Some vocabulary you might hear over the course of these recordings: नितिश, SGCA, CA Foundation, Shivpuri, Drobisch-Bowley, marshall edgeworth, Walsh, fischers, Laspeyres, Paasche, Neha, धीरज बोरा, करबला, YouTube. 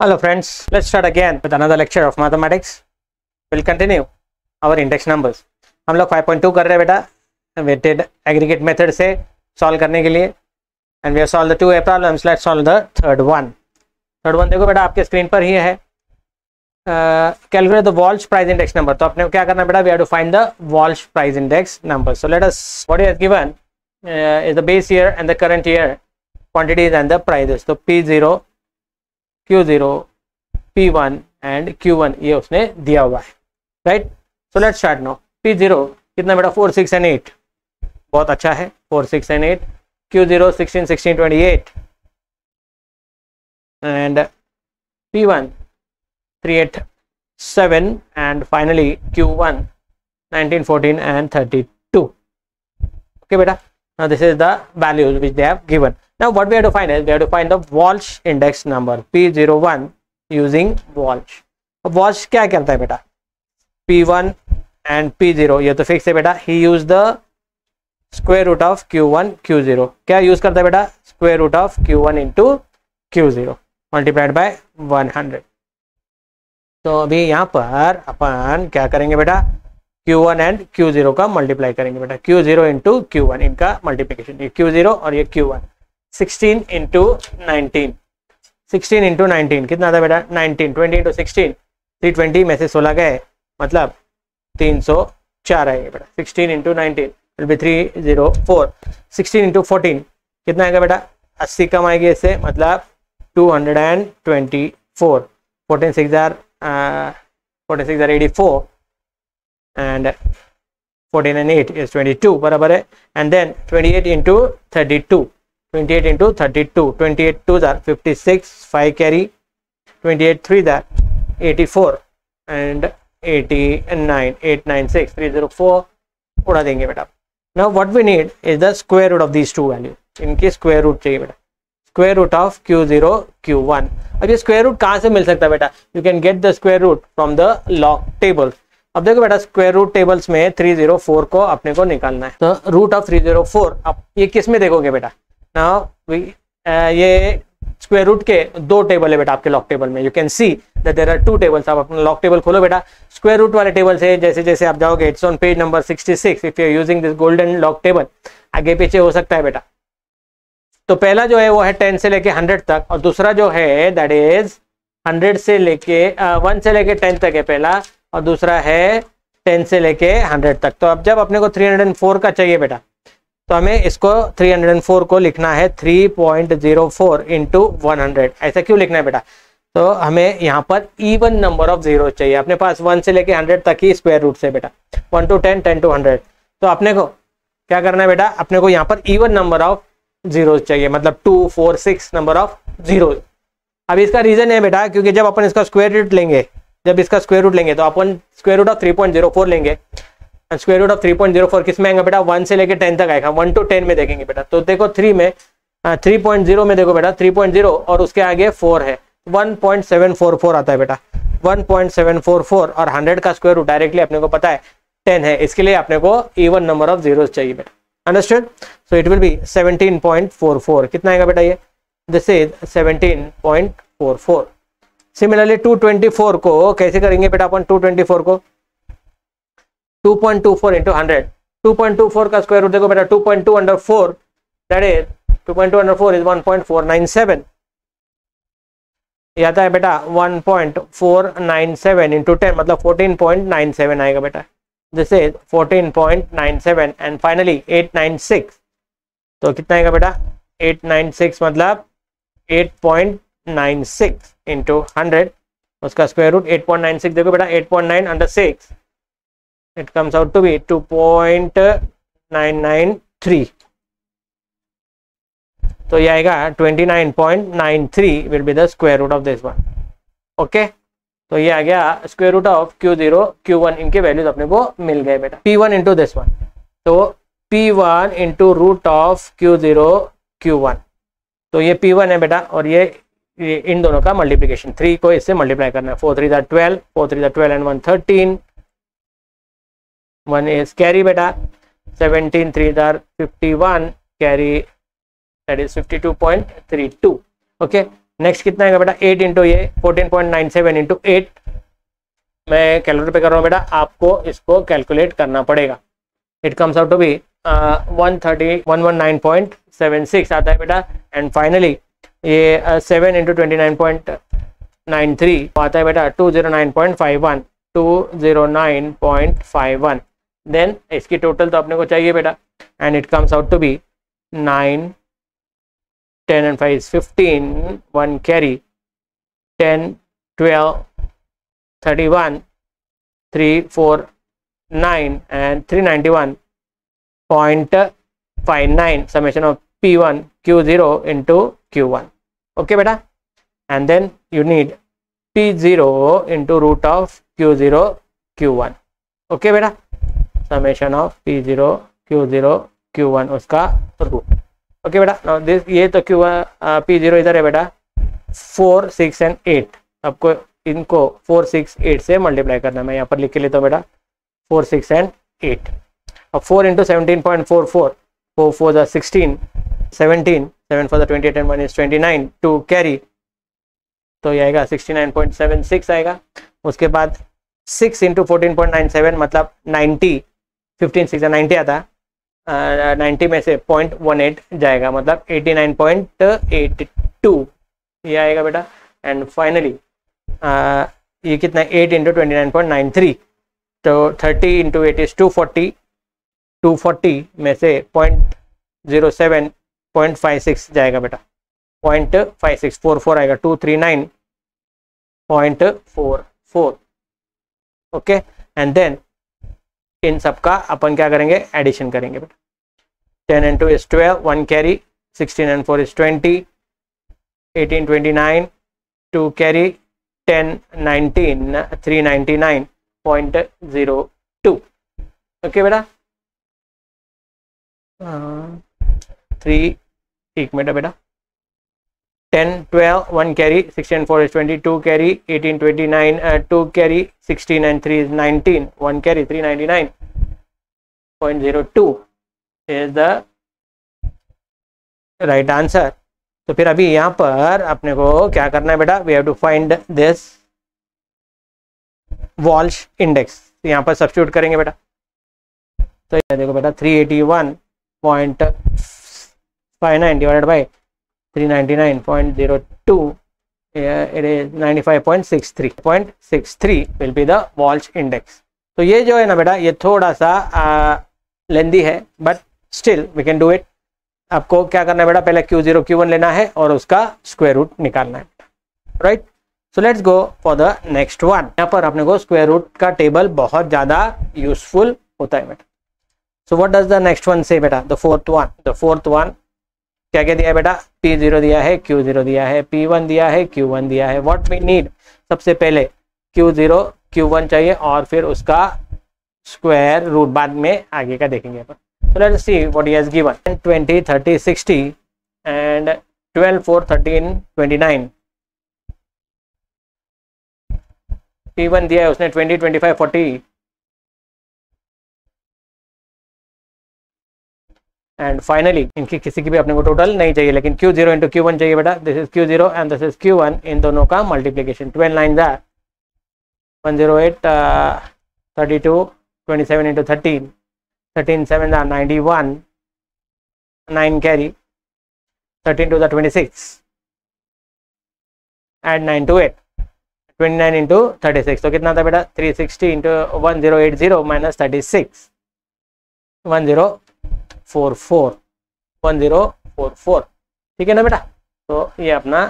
Hello friends, let's start again with another lecture of mathematics. We'll continue our index numbers. हम लोग 5.2 कर रहे हैं बेटा, weighted aggregate method से solve करने के लिए, and we have solved the two A problems. Let's solve the third one. Third one देखो बेटा आपके screen पर ही है. Calculate the Walsh price index number. तो आपने क्या करना बेटा? We have to find the Walsh price index number. So let us. What is given is the base year and the current year quantities and the prices. So P0, Q0, P1 and Q1 ये उसने दिया हुआ है, right? So let's start now. P0 कितना बेटा? 4, 6 and 8. बहुत अच्छा है. 4, 6 and 8. Q0 16, 16, 28 and P1 387 and finally Q1 19, 14 and 32. Okay beta. Now this is the values which they have given. Now what we have to find is we have to find the Walsh index number P01 using Walsh. Walsh क्या करता है बेटा? P1 and P0 ये तो fix है बेटा. He used the square root of Q1 Q0. क्या use करता है बेटा? Square root of Q1 into Q0 multiplied by 100. तो अभी यहाँ पर अपन क्या करेंगे बेटा? Q1 एंड Q0 का मल्टीप्लाई करेंगे बेटा. Q0 इंटू Q1 इनका मल्टीप्लिकेशन, ये Q0 और ये Q1. 16 इंटू 19, 16 इंटू 19 कितना था बेटा? 19. 20 इंटू 16 320 में से 16 गए, मतलब 304 आएंगे बेटा. 16 इंटू 19 विल बी 304. 16 इंटू 14 कितना आएगा बेटा? 80 कम आएगी इससे, मतलब 224. 14 6 are 84 and 14 and 8 is 22 बराबर है. And then 28 into 32, 28 into 32, 28 2s are 56, 5 carry, 28 3s are 84 and 89, 896 304 उड़ा देंगे बेटा. Now what we need is the square root of these two values. इनके square root चाहिए बेटा. Square root of Q0 Q1. अब ये square root कहाँ से मिल सकता है बेटा? You can get the square root from the log table. अब देखो बेटा स्क्वायर रूट टेबल्स में 304 को अपने को निकालना है, तो रूट ऑफ 304 आप ये किस में देखोगे बेटा? नाउ ये स्क्वायर रूट के दो टेबल है बेटा आपके लॉग टेबल में. You can see that there are two tables. आप अपना लॉग टेबल खोलो बेटा, स्क्वायर रूट वाले टेबल से जैसे जैसे आप जाओगे, it's on page number 66 if you are using this golden log table. आगे पीछे हो सकता है बेटा, तो पहला जो है वो है 10 से लेके 100 तक, और दूसरा जो है दैट इज 100 से लेके 1 से लेके 10 तक है पहला, और दूसरा है 10 से लेके 100 तक. तो अब जब अपने को 304 का चाहिए बेटा, तो हमें इसको 304 को लिखना है 3.04 इंटू 100. ऐसा क्यों लिखना है बेटा? तो हमें यहाँ पर इवन नंबर ऑफ जीरो चाहिए. अपने पास 1 से लेके 100 तक ही स्क्वायर रूट से बेटा, 1 टू 10, 10 टू 100. तो अपने को क्या करना है बेटा? अपने को यहाँ पर इवन नंबर ऑफ जीरो चाहिए, मतलब 2, 4, 6 नंबर ऑफ जीरो. अब इसका रीजन है बेटा क्योंकि जब अपन इसका स्क्वायर रूट लेंगे, जब इसका स्क्वायर रूट लेंगे तो अपन स्क्वायर रूट ऑफ 3.04 लेंगे, और स्क्वायर रूट ऑफ 3.04 किस में आएगा बेटा? 1 से लेके 10 तक आएगा. 1 टू 10 में देखेंगे बेटा, तो देखो 3 में 3.0 में देखो बेटा, 3.0 और उसके आगे 4 है, 1.744 आता है बेटा, 1.744. और 100 का स्क्वायर रूट डायरेक्टली अपने को पता है 10 है, इसके लिए अपने को इवन नंबर ऑफ जीरोस चाहिए बेटा. Understood? So it will be 17.44. कितना आएगा बेटा? ये दिस इज 17.44. सिमिलरली 224 को कैसे करेंगे बेटा अपन? 224 को 2.24 इंटू 100. 2.24 का स्क्वायर रूट देखो बेटा, 2.2 under 4 that is 2.2 under 4 is 1.497. आता है बेटा 1.497 इंटू 10 मतलब 14.97 आएगा बेटा. This is 14.97 and finally 896. तो कितना आएगा बेटा? 896 मतलब 8.96 इंटू 100, उसका स्क्वायर रूट 8.96 देखो बेटा, 8.9 under 6 it comes out to be 2.993. तो ये आएगा 29.93 will be the square root of this one. Okay, तो ये आ गया square root of Q0 Q1. इनके वैल्यूज अपने को मिल गए बेटा. P1 इंटू दिस वन, तो P1 into root of Q0 Q1. तो ये P1 है बेटा, और ये इन दोनों का मल्टीप्लिकेशन 3 को इससे मल्टीप्लाई करना है. 4 3 12, 4 3 12 एंड 1 13, 1 इज कैरी बेटा, 17 3 51 carry that is 52.32. Okay, next कितना है बेटा 8 इंटू ये 14.97 इंटू 8 मैं कैलकुलेटर पे कर रहा हूँ बेटा, आपको इसको कैलकुलेट करना पड़ेगा। It comes out to be 119.76 आता है बेटा। एंड फाइनली ये 7 इंटू 29.93 आता है बेटा 209.51। देन इसकी टोटल तो अपने को चाहिए बेटा and it comes out to be 9, 10 and 5 is 15, 1 carry, 10, 12, 31, 3, 4, 9 and 391.59 summation of P1 Q0 into Q1. Okay beta, and then you need P0 into root of Q0 Q1. Okay beta, summation of P0 Q0 Q1 uska root. Okay बेटा now this ये तो Q P0 इधर है बेटा 4, 6 and 8, आपको इनको 4, 6, 8 से multiply करना है। मैं यहाँ पर लिख के लेता हूँ बेटा 4, 6 and 8। अब 4 into 17.44, 4 for the 16, 17, 7 for the 28 and 1 is 29, 2 carry तो ये आएगा 69.76 आएगा। उसके बाद 6 into 14.97 मतलब 90, 15, 6 and 90 आता है। 90 में से 0.18 जाएगा मतलब 89.82 ये आएगा बेटा। एंड फाइनली ये कितना 8 इंटू 29.93 तो 30 इंटू 8 इज 240, 240 में से 0.07, 0.56 जाएगा बेटा 0.5644 आएगा 239.44। ओके एंड देन इन सबका अपन क्या करेंगे एडिशन करेंगे बेटा। 10 and 2 is 12, 1 carry, 16 and 4 is 20, 18, 29, 2 carry, 10, 19, 399.02। Okay बेटा 3 एक मिनट बेटा 10, 12, 1 carry, 16 and 4 is 20, 2 carry, 18, 29, 2 carry, 16 and 3 is 19, 1 carry, 399.02 is the right answer। तो फिर अभी यहाँ पर अपने को क्या करना है बेटा, we have to find this Walsh index। यहाँ पर सब्स्टिट्यूट करेंगे बेटा तो ये देखो बेटा 381.59 divided by 399.02, it is 95.63. 0.63 will be the Walsh index. तो ये जो है ना बेटा ये थोड़ा सा लेंदी है but still we can do it. आपको क्या करना है बेटा पहले Q0 Q1 लेना है और उसका स्क्वायर रूट निकालना है right. So let's go for the next one. यहाँ पर अपने को स्क्वायर रूट का टेबल बहुत ज्यादा यूजफुल होता है बेटा। So what does the next one say बेटा, द फोर्थ वन क्या क्या दिया है बेटा, P0 दिया है, Q0 दिया है, P1 दिया है, Q1 दिया है। व्हाट वी नीड, सबसे पहले Q0 Q1 चाहिए और फिर उसका स्क्वायर रूट बाद में आगे का देखेंगे अपन। So let's see what he has given 20 30 60 and 12 4 13 29 P1 दिया है उसने 20 25 40 एंड फाइनली इनकी किसी की भी अपने को टोटल नहीं चाहिए लेकिन Q0 इंटू Q1 चाहिए बेटा। This is Q0 and this is Q1, इन दोनों का multiplication 12 9 108 32 27 into 13 13 7 91, 9 carry, 13 to the 26 and 9 to 8, 29 into 36 तो कितना था बेटा 360 इंटू 1080 माइनस 36 1044, ठीक है ना बेटा। तो ये अपना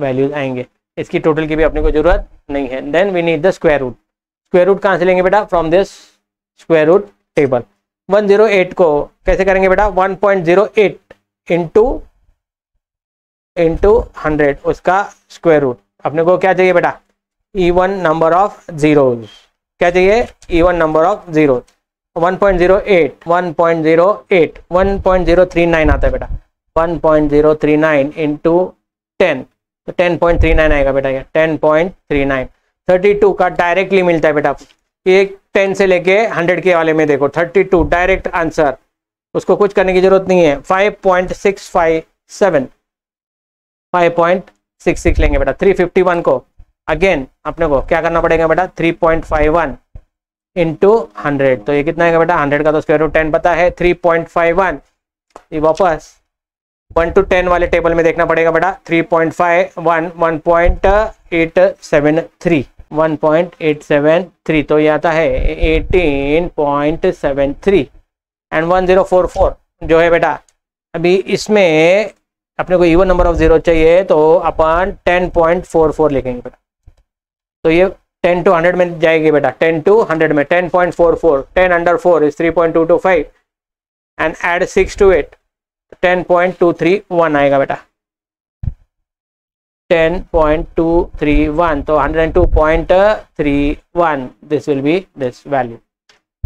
वैल्यूज आएंगे, इसकी टोटल की भी अपने को जरूरत नहीं है। Then we need the square root. Square root कहाँ से लेंगे बेटा, from this square root table. 108 को कैसे करेंगे बेटा 1.08 इंटू 100 उसका स्क्वायर रूट। अपने को क्या चाहिए बेटा इवन नंबर ऑफ जीरोज, क्या चाहिए इवन नंबर ऑफ जीरोज। 1.08, 1.08, 1.039 आता है बेटा 1.039 इंटू 10 तो 10.39 आएगा बेटा ये 10.39। 32 का डायरेक्टली मिलता है बेटा, एक 10 से लेके 100 के वाले में देखो 32 डायरेक्ट आंसर, उसको कुछ करने की जरूरत नहीं है। 5.657, 5.657 66 लेंगे बेटा 351 को अगेन अपने को क्या करना पड़ेगा बेटा 3.51 इंटू 100 तो ये कितना है बेटा 100 का तो स्क्वायर रूट 10 पता है 3.51 ये वापस 1 टू 10 वाले टेबल में देखना पड़ेगा बेटा 3.51 1.873 1.873 तो ये आता है 18.73 एंड 1044 जो है बेटा अभी इसमें अपने को इवन नंबर ऑफ जीरो चाहिए तो अपन 10.44 लिखेंगे बेटा तो ये 10 टू 100 में जाएगी बेटा 10 टू 100 में 10.44 10 under 4 is 3.225 and add 6 to 8 10.231 आएगा बेटा 10.231 तो 102.31 this will be this value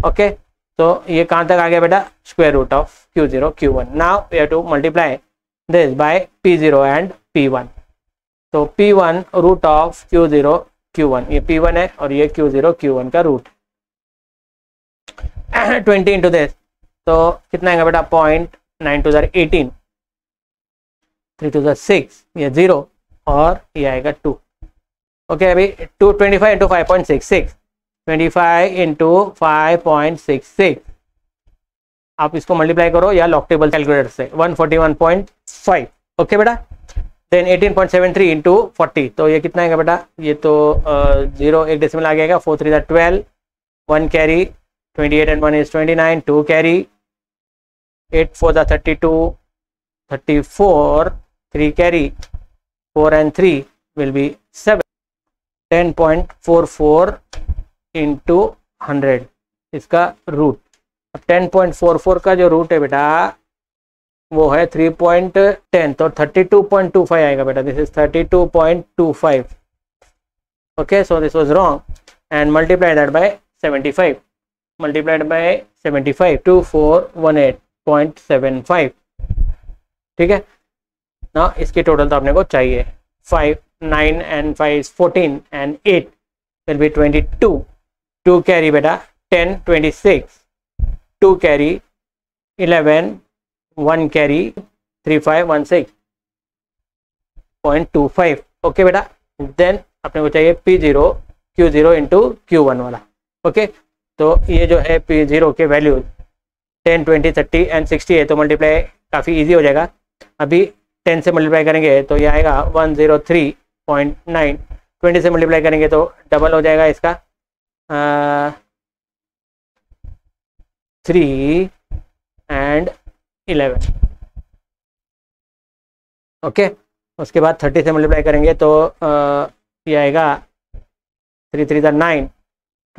okay तो ये कहाँ तक आ गया बेटा square root of Q0 Q1 now we have to multiply this by P0 and P1 तो P1 root of Q0 Q1 ये P1 है और ये Q0 Q1 का root 20 into this तो कितना आएगा बेटा 0.9 2018 3 2006 ये 0 और ये आएगा 2 ओके अभी 225 into 5.66 25 into 5.66 आप इसको मल्टीप्लाई करो या लॉक टेबल कैलकुलेटर से 141.5 ओके बेटा देन 18.73 इंटू 40 तो ये कितना आएगा बेटा ये तो 0 एक डेसिमल आ गया 4 3 12 1 carry 28 and 1 is 29 2 carry 8 4 32 34 3 carry 4 and 3 will be 7 10.44 into 100 इसका रूट 10.44 का जो रूट है बेटा वो है 3.10 तो 32.25 आएगा बेटा this is 32.25 okay so this was wrong and multiply that by 75 multiplied by 75 2418.75 ठीक है ना इसकी टोटल तो आपने को चाहिए 5 9 and 5 is 14 and 8 will be 22 2 carry बेटा 10 26 2 carry 11 1 carry 3516.25 ओके बेटा देन अपने को चाहिए P0 Q0 इंटू Q1 वाला ओके तो ये जो है P0 के वैल्यू 10 20 30 एंड 60 है तो मल्टीप्लाई काफ़ी इजी हो जाएगा अभी 10 से मल्टीप्लाई करेंगे तो ये आएगा 103.9 20 से मल्टीप्लाई करेंगे तो डबल हो जाएगा इसका 3 and 11 ओके उसके बाद 30 से मल्टीप्लाई करेंगे तो ये आएगा 3 3 9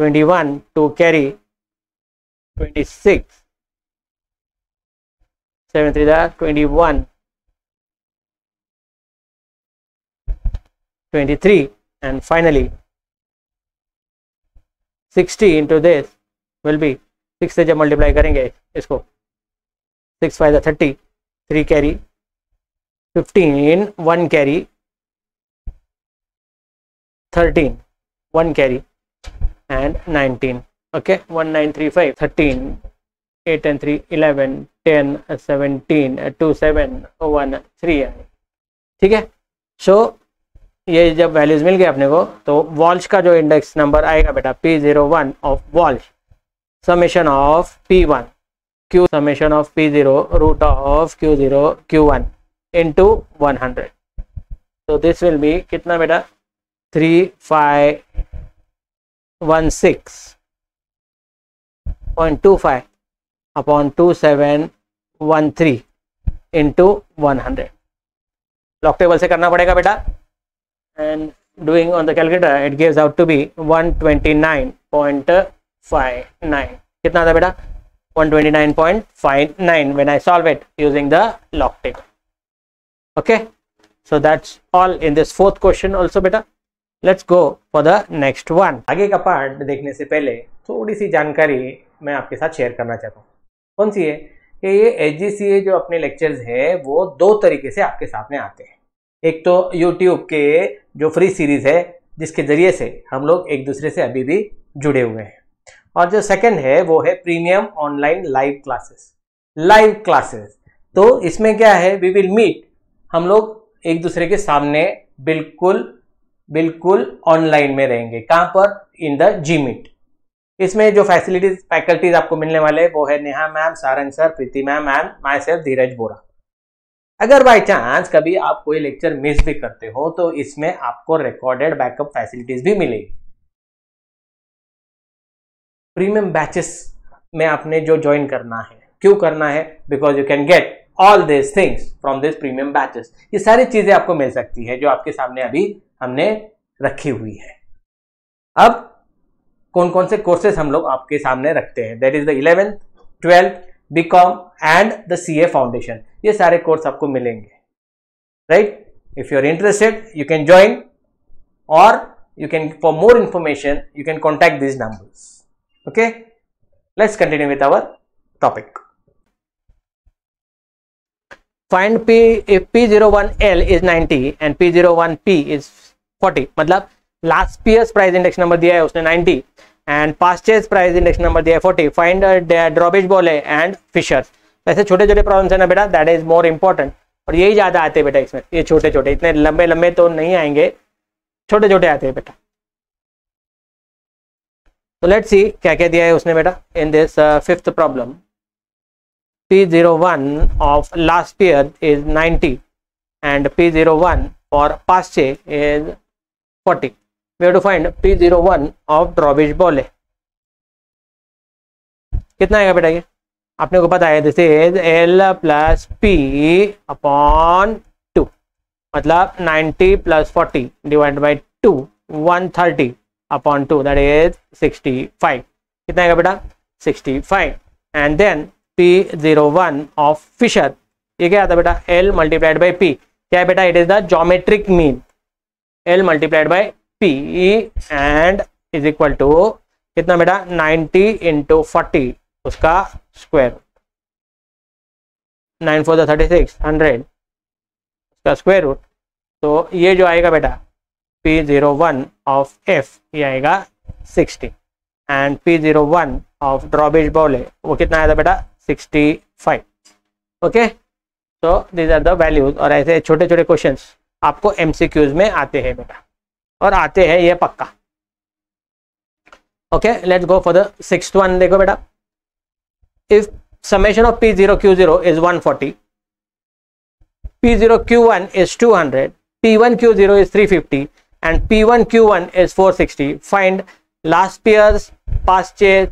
21 2 carry 26 7 3 21 23 and finally 60 into this will be 6 से जब मल्टीप्लाई करेंगे इसको 6 5 30 3 carry 15 1 carry 13 1 carry and 19 okay 1935 13 8 and 3 11 10 17 2 7 1 3 ठीक है सो ये जब वैल्यूज मिल गए अपने को तो वॉल्श का जो इंडेक्स नंबर आएगा बेटा P01 of Walsh summation of P1 Q summation of P0 root of Q0 Q1 into 100 so this will be kitna beta 3516.25 upon 2713 into 100 log table se karna padega beta and doing on the calculator it gives out to be 129.59 कितना था बेटा 129.59 when I solve it using the log table. Okay, so that's all in this fourth question also बेटा. Let's go for the next one. आगे का part देखने से पहले थोड़ी सी जानकारी मैं आपके साथ शेयर करना चाहता हूँ. कौन सी है कि ये SGCA जो अपने लेक्चर्स है वो दो तरीके से आपके सामने आते हैं. एक तो YouTube के जो फ्री सीरीज है जिसके जरिए से हम लोग एक दूसरे से अभी भी जुड़े हुए हैं और जो सेकंड है वो है प्रीमियम ऑनलाइन लाइव क्लासेस तो इसमें क्या है वी विल मीट हम लोग एक दूसरे के सामने बिल्कुल ऑनलाइन में रहेंगे। कहां पर? In the G meet. इसमें जो फैसिलिटीज फैकल्टीज आपको मिलने वाले वो है Neha ma'am, Sarang sir, Preeti ma'am and myself धीरज बोरा। अगर बाई चांस कभी आप कोई लेक्चर मिस भी करते हो तो इसमें आपको रिकॉर्डेड बैकअप फैसिलिटीज भी मिलेगी। प्रीमियम बैचेस में आपने जो ज्वाइन करना है, क्यों करना है? Because you can get all this things from this premium batches. ये सारी चीजें आपको मिल सकती है जो आपके सामने अभी हमने रखी हुई है। अब कौन कौन से कोर्सेस हम लोग आपके सामने रखते हैं, that is the 11th, 12th, B Com and the CA foundation. ये सारे कोर्स आपको मिलेंगे, right? If you are interested you can join और you can, for more information you can contact this numbers. Okay, let's continue with our topic. Find P if P01L is 90 and P01P is 40, मतलब Laspeyres price index number दिया है उसने 90 and Paasche's price index number दिया है 40, find Drobisch Bowley and Fisher. वैसे छोटे छोटे problems है ना बेटा, दैट इज मोर इंपॉर्टेंट और यही ज्यादा आते हैं बेटा इसमें। ये छोटे छोटे, इतने लंबे लंबे तो नहीं आएंगे, छोटे छोटे आते हैं बेटा। तो लेट्स सी क्या क्या दिया है उसने बेटा in this 5th problem. P01 of Laspeyres is 90 and P01 for Paasche is 40. We have to find P01 of Drobisch-Bowley. कितना आएगा बेटा? ये आपने को पता है, this is L plus P upon 2, मतलब 90 plus 40 divided by 2, 130 upon 2, that is 65. कितना आएगा बेटा? 65. And then P01 of Fisher, ये क्या आता बेटा? L multiplied by P, क्या है बेटा? It is the geometric mean, L multiplied by P and is equal to कितना बेटा? 90 into 40 उसका स्क्वायर, 9 × 4 = 36, 100 उसका स्क्वायर रूट। तो ये जो आएगा बेटा P01 of F ये आएगा 60 एंड P01 of Drobisch-Bowley वो कितना आया था बेटा? 65. Okay, so these are the values. और ऐसे छोटे छोटे क्वेश्चंस आपको एमसीक्यूज में आते हैं बेटा, और आते हैं ये पक्का। Okay, let's go for the 6th one. देखो बेटा, if summation of P0Q0 is 140, P0Q1 is 200, P1Q0 is 350 and P1Q1 is 460, find Laspeyres, Paasche,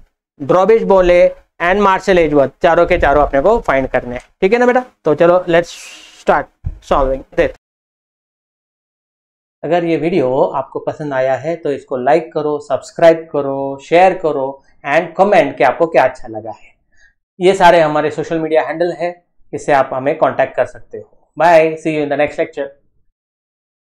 Drobisch Bowley and Marshall Edgeworth. चारों के चारों अपने को फाइंड करने हैं, ठीक है ना बेटा? तो चलो लेट्स स्टार्ट सॉल्विंग दिस। अगर ये वीडियो आपको पसंद आया है तो इसको लाइक करो, सब्सक्राइब करो, शेयर करो एंड कमेंट कि आपको क्या अच्छा लगा है। ये सारे हमारे सोशल मीडिया हैंडल है, इससे आप हमें कॉन्टैक्ट कर सकते हो। Bye, see you in the next lecture.